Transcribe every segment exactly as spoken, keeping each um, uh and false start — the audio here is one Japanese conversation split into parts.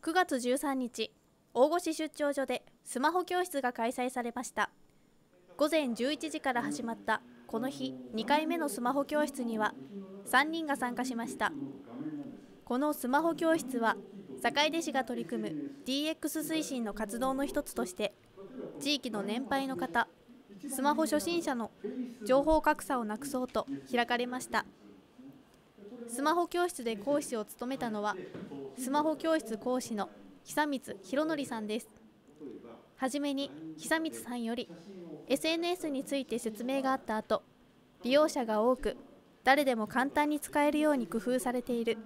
くがつじゅうさんにち、大越出張所でスマホ教室が開催されました。ごぜんじゅういちじから始まったこの日にかいめのスマホ教室にはさんにんが参加しました。このスマホ教室は坂出市が取り組む ディーエックス 推進の活動の一つとして、地域の年配の方、スマホ初心者の情報格差をなくそうと開かれました。スマホ教室で講師を務めたのはスマホ教室講師の久光弘則さんです。はじめに久光さんより エスエヌエス について説明があった後、利用者が多く誰でも簡単に使えるように工夫されている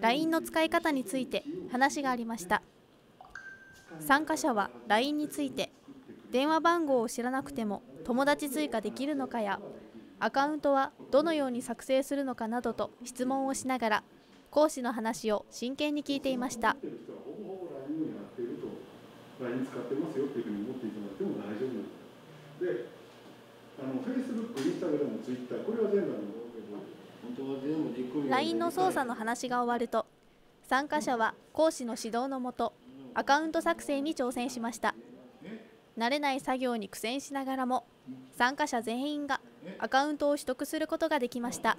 ライン の使い方について話がありました。参加者は ライン について、電話番号を知らなくても友達追加できるのかや、アカウントはどのように作成するのかなどと質問をしながら、講師の話を真剣に聞いていました。ライン の操作の話が終わると、参加者は講師の指導のもとアカウント作成に挑戦しました。慣れない作業に苦戦しながらも、参加者全員がアカウントを取得することができました。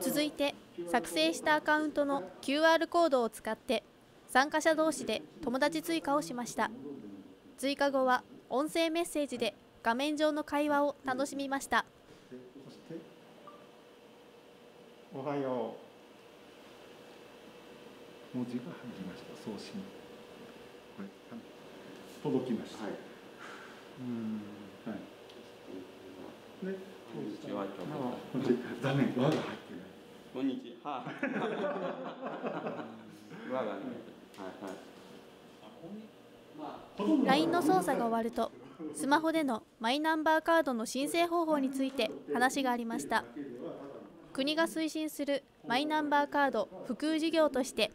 続いて作成したアカウントの キューアール コードを使って参加者同士で友達追加をしました。追加後は音声メッセージで画面上の会話を楽しみました。おはよう。文字が入りました。送信。これ届きました。はい、うん。はい。ね。こんにちは。残念。わが入ってない。こんにちは。わがね。はいはい。ライン の操作が終わると、スマホでのマイナンバーカードの申請方法について話がありました。国が推進するマイナンバーカード普及事業として、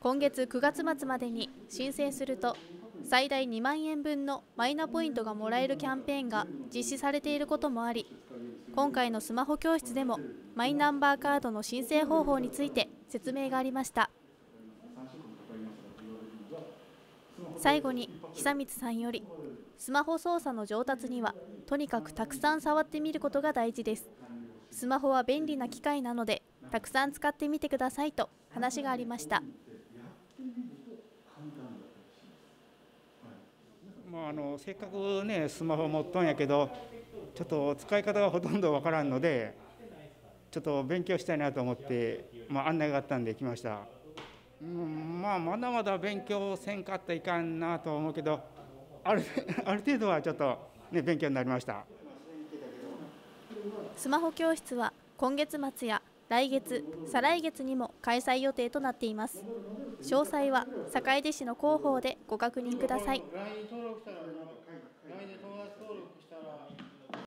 今月くがつまつまでに申請すると最大にまんえん分のマイナポイントがもらえるキャンペーンが実施されていることもあり、今回のスマホ教室でもマイナンバーカードの申請方法について説明がありました。最後に久光さんより、スマホ操作の上達にはとにかくたくさん触ってみることが大事です。スマホは便利な機械なので、たくさん使ってみてくださいと話がありました。まあ、あのせっかくねスマホ持っとんやけど、ちょっと使い方がほとんどわからんので、ちょっと勉強したいなと思って、まあ、案内があったんで来ました。うん、まあまだまだ勉強せんかったらいかんなと思うけど、あるある程度はちょっとね勉強になりました。スマホ教室は今月末や来月、再来月にも開催予定となっています。詳細は坂出市の広報でご確認ください。